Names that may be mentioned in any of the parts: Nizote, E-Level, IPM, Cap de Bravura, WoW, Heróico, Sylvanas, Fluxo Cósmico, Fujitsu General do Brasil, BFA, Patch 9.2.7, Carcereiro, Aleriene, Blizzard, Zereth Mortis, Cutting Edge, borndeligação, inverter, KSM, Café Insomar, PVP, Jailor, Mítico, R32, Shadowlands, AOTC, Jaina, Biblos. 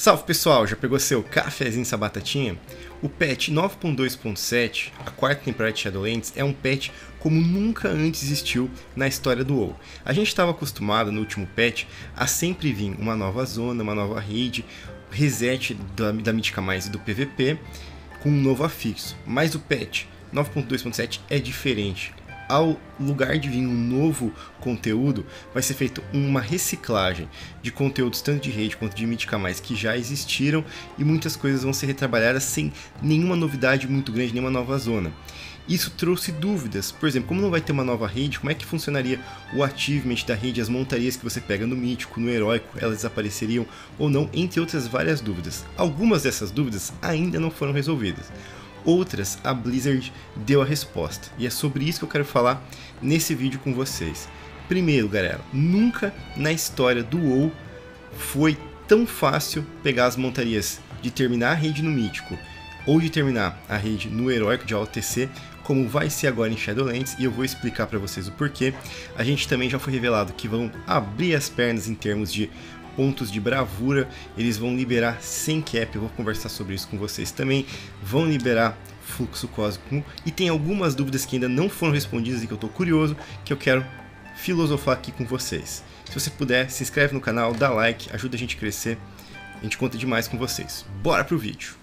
Salve pessoal, já pegou seu cafezinho essa batatinha? O patch 9.2.7, a quarta temporada de Shadowlands, é um patch como nunca antes existiu na história do WoW. A gente estava acostumado no último patch a sempre vir uma nova zona, uma nova raid, reset da mítica mais e do PVP com um novo afixo, mas o patch 9.2.7 é diferente. Ao lugar de vir um novo conteúdo, vai ser feita uma reciclagem de conteúdos tanto de raid quanto de mítica mais que já existiram, e muitas coisas vão ser retrabalhadas sem nenhuma novidade muito grande, nenhuma nova zona. Isso trouxe dúvidas, por exemplo, como não vai ter uma nova raid, como é que funcionaria o achievement da raid, as montarias que você pega no mítico, no heróico, elas desapareceriam ou não, entre outras várias dúvidas. Algumas dessas dúvidas ainda não foram resolvidas. Outras, a Blizzard deu a resposta, e é sobre isso que eu quero falar nesse vídeo com vocês. Primeiro, galera, nunca na história do WoW foi tão fácil pegar as montarias de terminar a raid no mítico ou de terminar a raid no heróico de AOTC, como vai ser agora em Shadowlands, e eu vou explicar para vocês o porquê. A gente também já foi revelado que vão abrir as pernas em termos de pontos de bravura, eles vão liberar sem cap, eu vou conversar sobre isso com vocês também, vão liberar fluxo cósmico, e tem algumas dúvidas que ainda não foram respondidas e que eu estou curioso, que eu quero filosofar aqui com vocês. Se você puder, se inscreve no canal, dá like, ajuda a gente a crescer, a gente conta demais com vocês. Bora pro vídeo!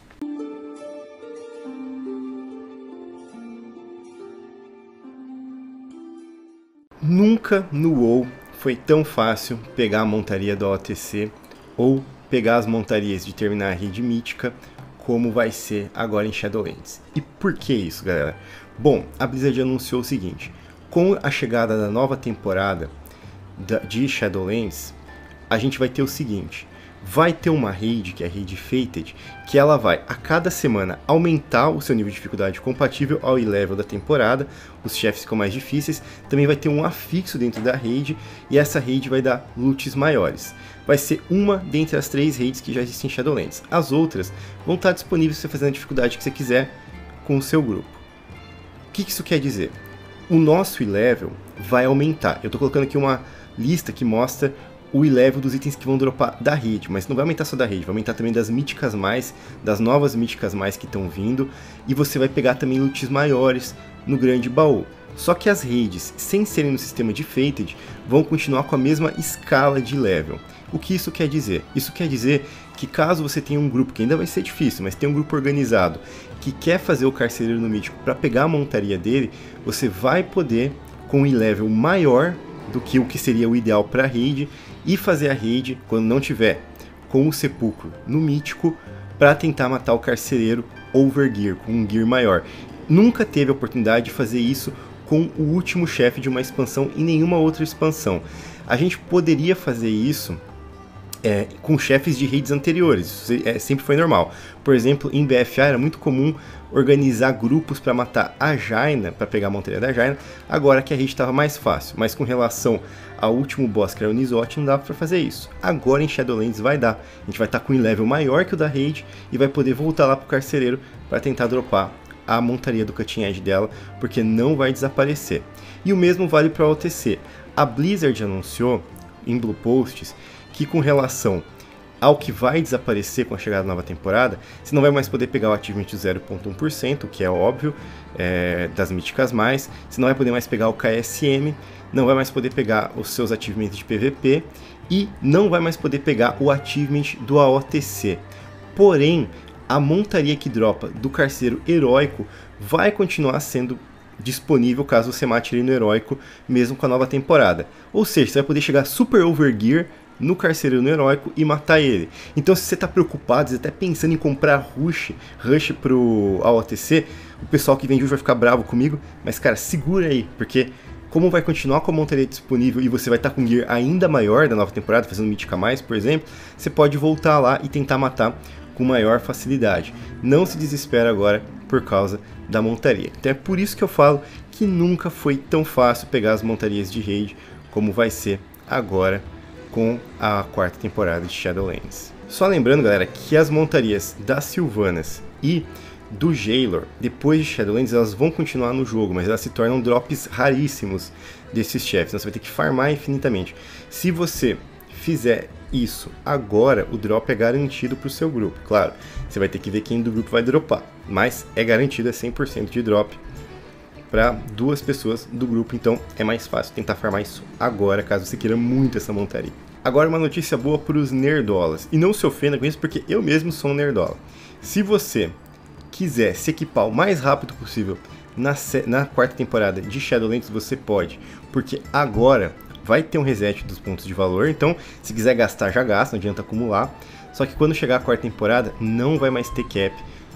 Nunca no WoW foi tão fácil pegar a montaria do AOTC ou pegar as montarias de terminar a raid mítica como vai ser agora em Shadowlands. E por que isso, galera? Bom, a Blizzard anunciou o seguinte: com a chegada da nova temporada de Shadowlands, a gente vai ter o seguinte, vai ter uma raid, que é a raid Fated, que ela vai a cada semana aumentar o seu nível de dificuldade compatível ao E-Level da temporada, os chefes ficam mais difíceis, também vai ter um afixo dentro da raid, e essa raid vai dar loots maiores. Vai ser uma dentre as três raids que já existem em Shadowlands, as outras vão estar disponíveis para você fazer a dificuldade que você quiser com o seu grupo. O que isso quer dizer? O nosso E-Level vai aumentar, eu estou colocando aqui uma lista que mostra o E-Level dos itens que vão dropar da raid, mas não vai aumentar só da raid, vai aumentar também das míticas mais, das novas míticas mais que estão vindo, e você vai pegar também loots maiores no grande baú. Só que as raids, sem serem no sistema de Fated, vão continuar com a mesma escala de level. O que isso quer dizer? Isso quer dizer que caso você tenha um grupo, que ainda vai ser difícil, mas tem um grupo organizado, que quer fazer o carcereiro no mítico para pegar a montaria dele, você vai poder, com um E-Level maior do que o que seria o ideal para a raid, e fazer a raid, quando não tiver com o sepulcro no mítico, para tentar matar o carcereiro overgear, com um gear maior. Nunca teve a oportunidade de fazer isso com o último chefe de uma expansão e nenhuma outra expansão. A gente poderia fazer isso com chefes de raids anteriores, sempre foi normal. Por exemplo, em BFA era muito comum organizar grupos para matar a Jaina, para pegar a montaria da Jaina, agora que a raid estava mais fácil, mas com relação ao último boss, que era o Nizote, não dava para fazer isso. Agora em Shadowlands vai dar, a gente vai estar com um level maior que o da raid e vai poder voltar lá pro carcereiro para tentar dropar a montaria do cutting edge dela, porque não vai desaparecer. E o mesmo vale para o AOTC. A Blizzard anunciou em Blue Posts que, com relação ao que vai desaparecer com a chegada da nova temporada, você não vai mais poder pegar o achievement 0.1%, o que é óbvio, das míticas mais, você não vai poder mais pegar o KSM, não vai mais poder pegar os seus achievements de PVP e não vai mais poder pegar o achievement do AOTC. Porém, a montaria que dropa do carcereiro heróico vai continuar sendo disponível caso você mate ele no heróico, mesmo com a nova temporada. Ou seja, você vai poder chegar super overgear no carcereiro no heróico e matar ele. Então, se você está preocupado, você está até pensando em comprar rush pro AOTC, o pessoal que vende rush vai ficar bravo comigo, mas cara, segura aí, porque como vai continuar com a montaria disponível e você vai estar com gear ainda maior da nova temporada, fazendo mítica mais, por exemplo, você pode voltar lá e tentar matar com maior facilidade. Não se desespera agora por causa da montaria. Então é por isso que eu falo que nunca foi tão fácil pegar as montarias de raid como vai ser agora com a quarta temporada de Shadowlands. Só lembrando, galera, que as montarias das Sylvanas e do Jailor, depois de Shadowlands, elas vão continuar no jogo, mas elas se tornam drops raríssimos desses chefes, então você vai ter que farmar infinitamente. Se você fizer isso agora, o drop é garantido para o seu grupo. Claro, você vai ter que ver quem do grupo vai dropar, mas é garantido, é 100% de drop para duas pessoas do grupo, então é mais fácil tentar farmar isso agora, caso você queira muito essa montaria. Agora uma notícia boa para os nerdolas, e não se ofenda com isso porque eu mesmo sou um nerdola. Se você quiser se equipar o mais rápido possível na quarta temporada de Shadowlands, você pode, porque agora vai ter um reset dos pontos de valor, então se quiser gastar, já gasta, não adianta acumular. Só que quando chegar a quarta temporada, não vai mais ter cap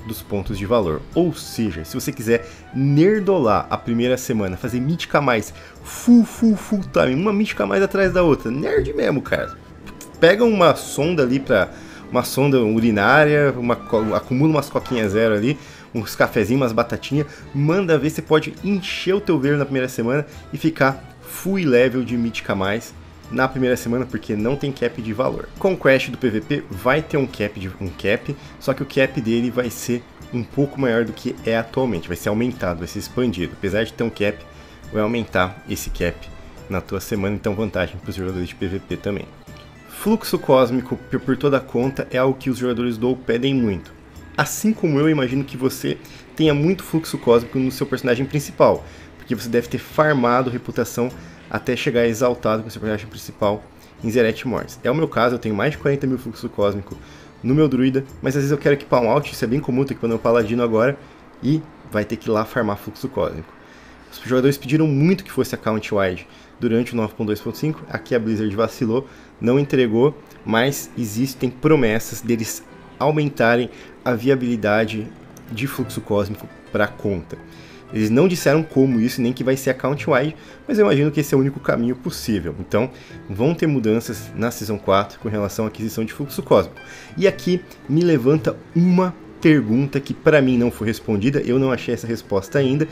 dos pontos de valor. Ou seja, se você quiser nerdolar a primeira semana, fazer mítica mais full time, uma mítica mais atrás da outra, nerd mesmo, cara. Pega uma sonda ali pra... uma sonda urinária, acumula umas coquinhas zero ali, uns cafezinhos, umas batatinhas, manda ver, você pode encher o teu verde na primeira semana e ficar full level de mítica mais na primeira semana, porque não tem cap de valor. Com o Quest do PVP vai ter um cap, só que o cap dele vai ser um pouco maior do que é atualmente, vai ser aumentado, vai ser expandido. Apesar de ter um cap, vai aumentar esse cap na tua semana, então vantagem para os jogadores de PVP também. Fluxo cósmico por toda a conta é algo que os jogadores do WoW pedem muito. Assim como eu imagino que você tenha muito fluxo cósmico no seu personagem principal, porque você deve ter farmado reputação até chegar exaltado com o seu personagem principal em Zereth Mortis. É o meu caso, eu tenho mais de 40 mil fluxo cósmico no meu druida, mas às vezes eu quero equipar um alt, isso é bem comum, tô equipando meu paladino agora, e vai ter que ir lá farmar fluxo cósmico. Os jogadores pediram muito que fosse account wide durante o 9.2.5, aqui a Blizzard vacilou, não entregou, mas existem promessas deles aumentarem a viabilidade de fluxo cósmico para a conta. Eles não disseram como isso, nem que vai ser account wide, mas eu imagino que esse é o único caminho possível. Então vão ter mudanças na Season 4 com relação à aquisição de fluxo cósmico. E aqui me levanta uma pergunta que para mim não foi respondida, eu não achei essa resposta ainda,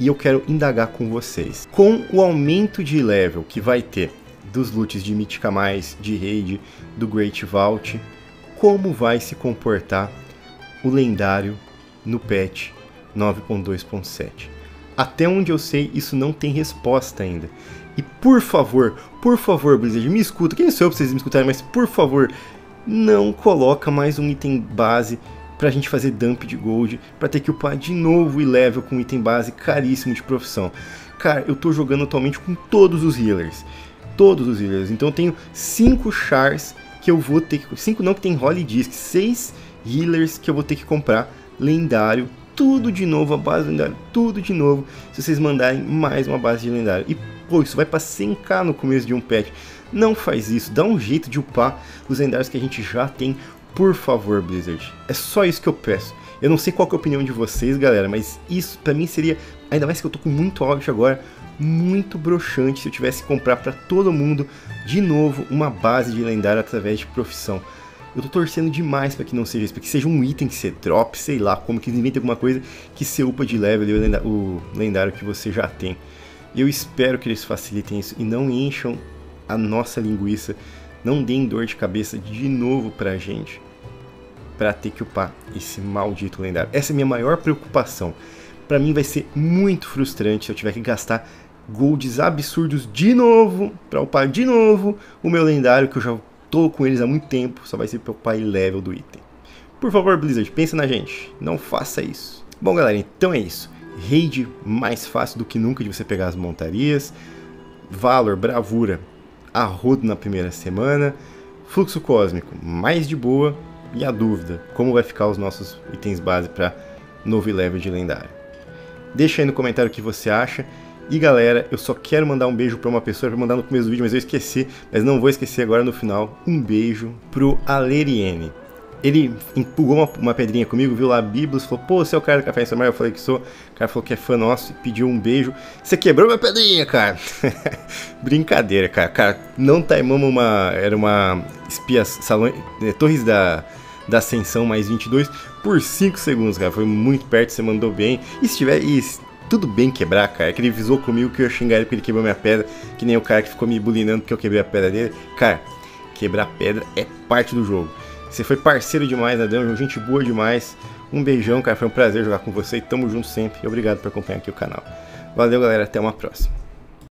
e eu quero indagar com vocês. Com o aumento de level que vai ter dos loots de Mítica+, de Raid, do Great Vault, como vai se comportar o lendário no patch 9.2.7? Até onde eu sei, isso não tem resposta ainda. E por favor, Blizzard, me escuta. Quem sou eu pra vocês me escutarem, mas por favor, não coloca mais um item base pra gente fazer dump de gold, pra ter que upar de novo E-Level com item base caríssimo de profissão. Cara, eu tô jogando atualmente com todos os healers. Todos os healers. Então eu tenho 5 chars que eu vou ter que... 5 não, que tem Holy Disc. 6 healers que eu vou ter que comprar. Lendário. Tudo de novo, a base do lendário. Tudo de novo. Se vocês mandarem mais uma base de lendário. E pô, isso vai pra 100k no começo de um patch. Não faz isso. Dá um jeito de upar os lendários que a gente já tem. Por favor, Blizzard, é só isso que eu peço. Eu não sei qual que é a opinião de vocês, galera, mas isso pra mim seria, ainda mais que eu tô com muito áudio agora, muito broxante se eu tivesse que comprar pra todo mundo, de novo, uma base de lendário através de profissão. Eu tô torcendo demais pra que não seja isso, pra que seja um item que você drop, sei lá, como que eles inventem alguma coisa que você upa de level o lendário que você já tem. Eu espero que eles facilitem isso e não encham a nossa linguiça. Não deem dor de cabeça de novo pra gente, pra ter que upar esse maldito lendário. Essa é a minha maior preocupação. Pra mim vai ser muito frustrante se eu tiver que gastar golds absurdos de novo, pra upar de novo o meu lendário, que eu já tô com eles há muito tempo, só vai ser pra upar E-Level do item. Por favor, Blizzard, pensa na gente, não faça isso. Bom, galera, então é isso. Raid mais fácil do que nunca de você pegar as montarias. Valor, bravura a rodo na primeira semana, fluxo cósmico mais de boa, e a dúvida, como vai ficar os nossos itens base para novo level de lendário. Deixa aí no comentário o que você acha, e galera, eu só quero mandar um beijo para uma pessoa, para mandar no começo do vídeo, mas eu esqueci, mas não vou esquecer agora no final, um beijo pro Aleriene. Ele empurrou uma pedrinha comigo, viu lá a Biblos, falou, pô, você é o cara do Café Insomar? Eu falei que sou. O cara falou que é fã nosso, pediu um beijo. Você quebrou minha pedrinha, cara. Brincadeira, cara. Cara, não taimamos uma... Era uma espia... Salão, Torres da Ascensão mais 22 por 5 segundos, cara. Foi muito perto, você mandou bem. E se tiver... tudo bem quebrar, cara. É que ele visou comigo que eu ia xingar ele porque ele quebrou minha pedra. Que nem o cara que ficou me bulinando porque eu quebrei a pedra dele. Cara, quebrar pedra é parte do jogo. Você foi parceiro demais na dungeon, gente boa demais. Um beijão, cara, foi um prazer jogar com você e tamo junto sempre. E obrigado por acompanhar aqui o canal. Valeu, galera, até uma próxima.